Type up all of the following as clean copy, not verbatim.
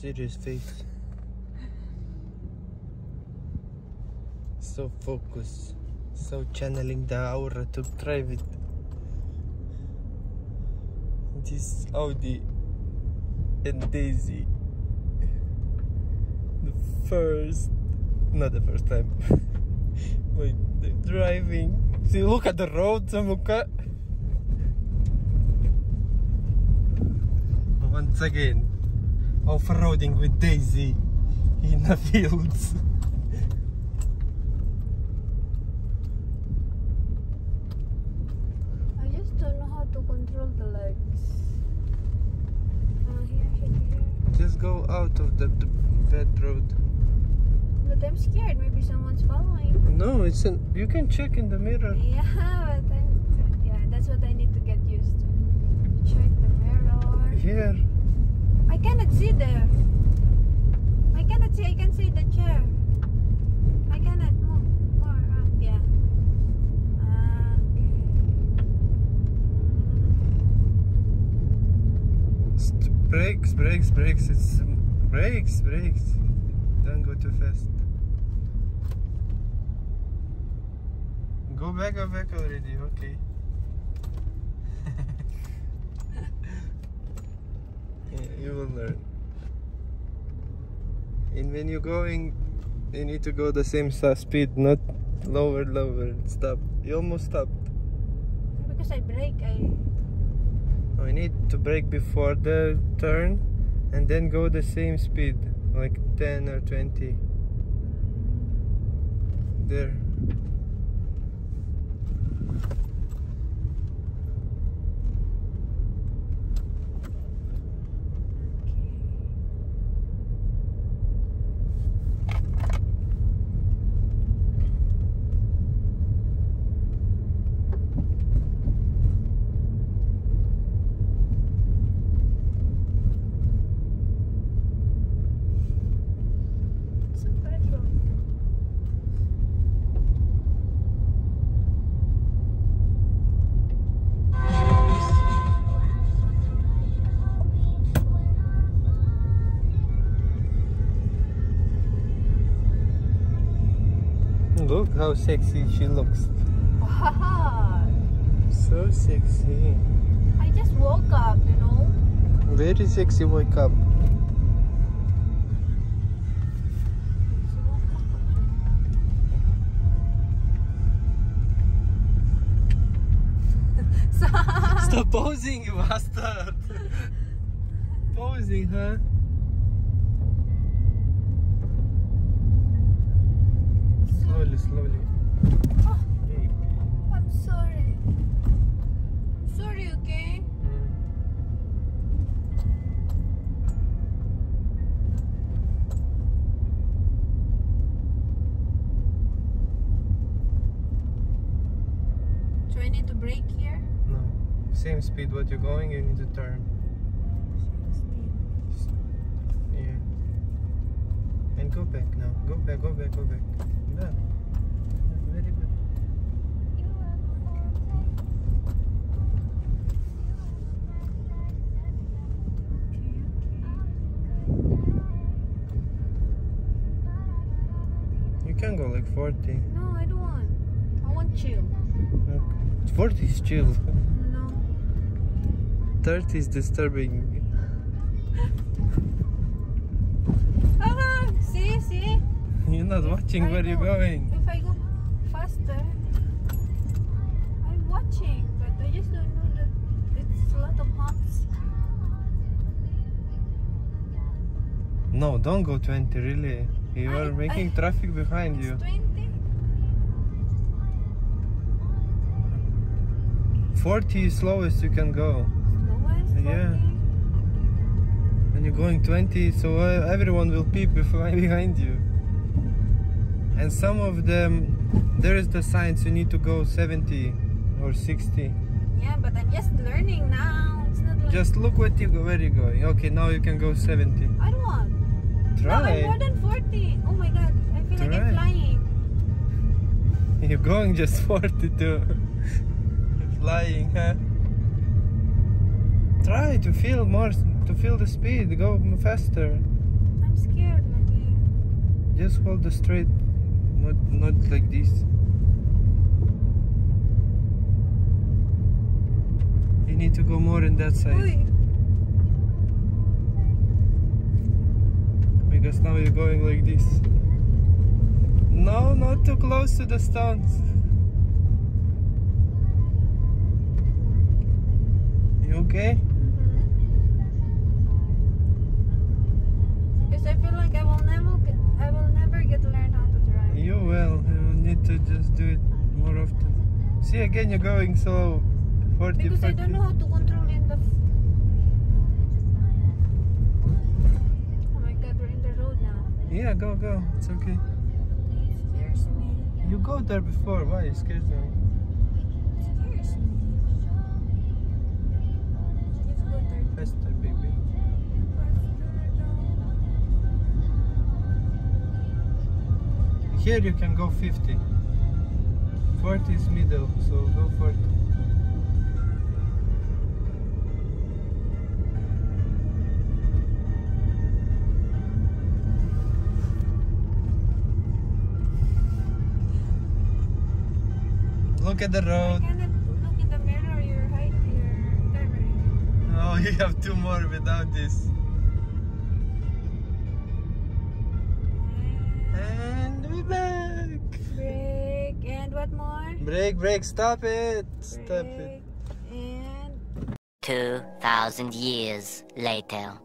Serious face. So focused. So channeling the aura to drive it. This Audi and Daisy. Not the first time. Wait, driving. See, look at the road, Samuka. Once again, off-roading with Daisy in the fields. I just don't know how to control the legs. Here. Just go out of the bad road. But I'm scared. Maybe someone's following. No, it's an. You can check in the mirror. Yeah, but yeah, that's what I need to get used to. Check the mirror. Here. I cannot see there. I cannot see. I can see the chair. I cannot move more. Yeah. Okay. Brakes. It's brakes. Don't go too fast. Go back already, okay. Yeah, you will learn. And when you're going, you need to go the same speed, not lower, stop. You almost stopped. Because I brake, I need to brake before the turn and then go the same speed. Like 10 or 20. There. Look how sexy she looks. Wow. So sexy. I just woke up, you know. Very sexy wake up. Stop posing, you bastard. Posing, huh? Slowly. Oh, baby. I'm sorry, okay? Do I need to brake here? No. Same speed what you're going, you need to turn. Same speed. Yeah. And go back now. Go back. Done. Very good. You can go like 40. No, I don't want. I want chill. Okay. 40 is chill. No. 30 is disturbing. Haha, see? You're not watching where you're going. If I go faster, I'm watching, but I just don't know that it's a lot of humps. No, don't go 20, really. You are making traffic behind you. 20? 40 is slowest you can go. Slowest? 40? Yeah. And you're going 20, so everyone will peep behind you. And some of them, there is the signs you need to go 70 or 60. Yeah, but I'm just learning now. It's not like just look what you go, where you're going. Okay, now you can go 70. I don't want. Try. No, I'm more than 40. Oh my god, I feel like I'm flying. You're going just 42. Flying, huh? Try to feel the speed. Go faster. scared, maybe. Just hold the straight, not like this. You need to go more in that side. Because now you're going like this. No, not too close to the stones. You okay? Mm-hmm. Because I feel like I will never get learned how to drive. You will. You need to just do it more often. See, again, you're going slow. 40. Because 40. I don't know how to control in the. Oh my God, we're in the road now. Yeah, go, go. It's okay. It scares me. You go there before. Why it scares me? It scares me. Faster, baby. Here you can go 50. 40 is middle, so go 40. Look at the road. You have two more without this. And we're back. Brake and what more? Brake, brake, stop it. Stop it. And 2,000 years later. Go.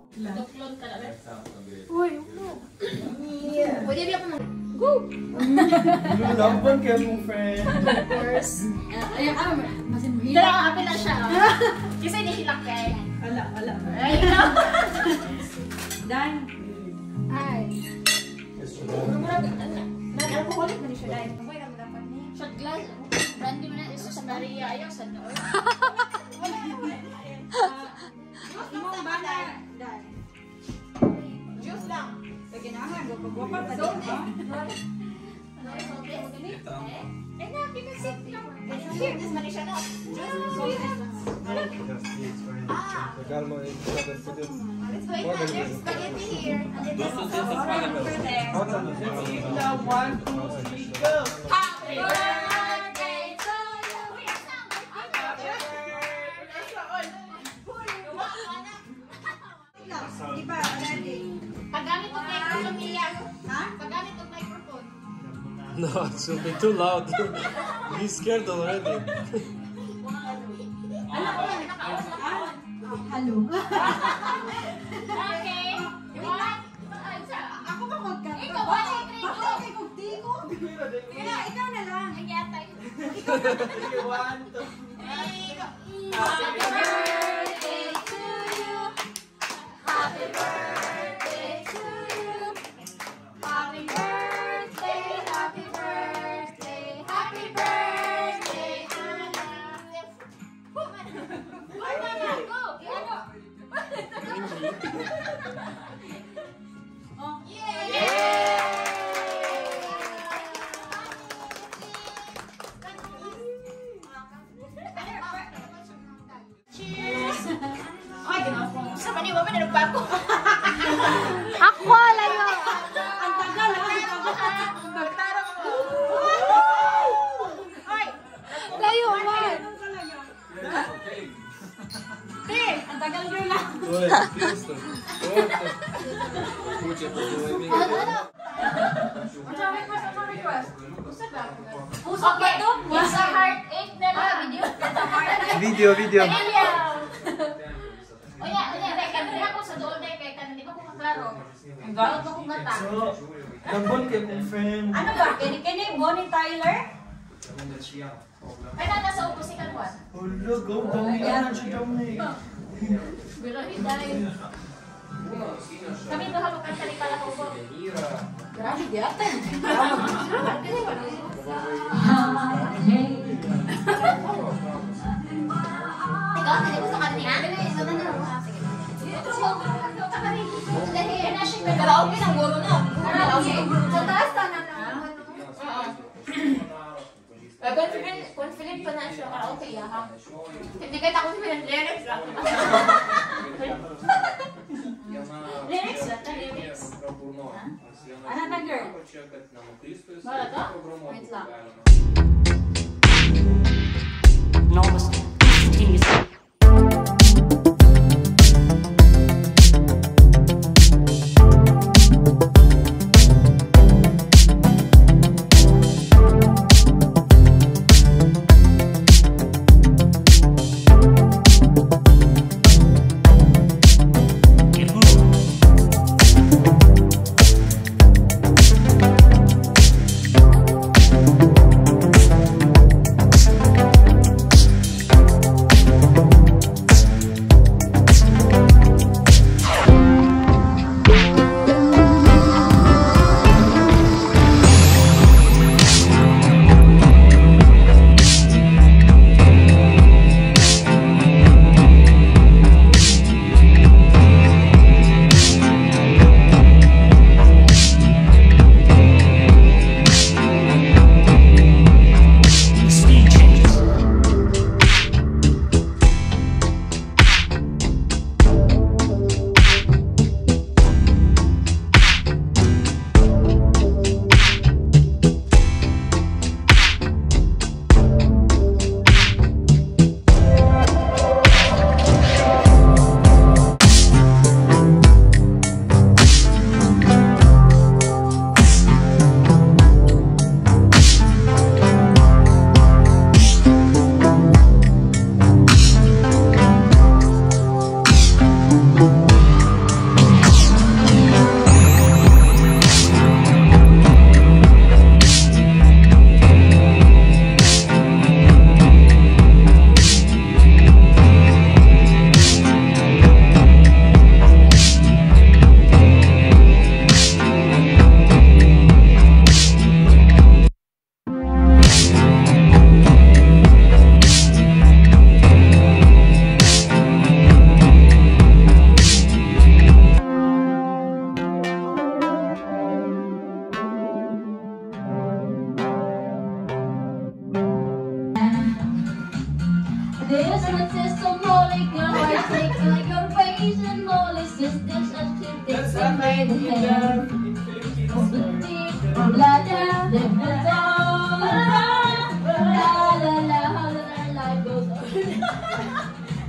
You love one camera, friend. Of course. I'm Wala. Ay, no. Dahil. Ay. Nag-alcoholic na siya dahil. Abay, naman dapat niya. Shot glass. Brandy mo na. Isa sa Maria. Ayaw sa noon. Imong bata. Dahil. Juice lang. Paginahan. Wapag-wapag na din. Ay, na. Pinasip lang. Here. This man siya na. Juice. Spaghetti here, and then there's some over there. Now 1, 2, 3, go! Happy birthday to you! Happy birthday! Diba, Randy? Paggamit ng microphone niya. Ha? Paggamit ng microphone. No, it should be too loud. He's scared already. Hello. Okay. You want? Ako ba magkano? Ikaw ba? Ikaw na lang. Ikaw na lang. Happy birthday to you. Happy birthday to you. Happy birthday. Happy birthday. Happy birthday to you. Go. Oh. Yeah. Yeah. Cheers. Ay, ganoon. Sa mani, wala na nagbago. Ako, layo. Ang tagal, magtarong ko. Ay, layo man. Hey, ang tagal nyo lang. Ой, песня. Куча поделами. Видео. Pero hindi dahil. Kami doon halukan sa likala ko po. Grabe di ate. Ikaw, hindi ko sa kanina. Dahil na siya. Karaoke ng guro na. Sa taas na. Confident pa na siya. Karaoke iya ha. Hindi kahit ako siya ng lyrics lang. Lyrics, čekat, namoklisku jis programuotų galima. Novas. There's an ancestral knowledge, your heart takes like your face and knowledge systems and things that made the hair. From the deep, from ladder, they will down. La la la, how the life goes on.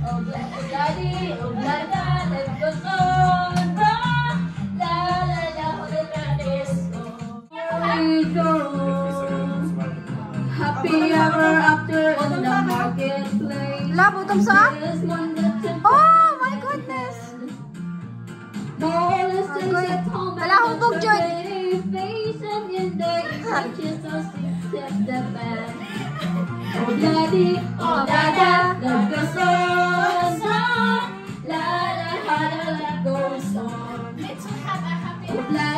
Of the study, of ladder, they will down. La la la, how the life goes on. Happy ever after in the marketplace. Love bottom song? Oh my goodness! Wala akong book dyan! Oh daddy, oh dada, love goes on. La la la, love goes on. Let's have a happy life.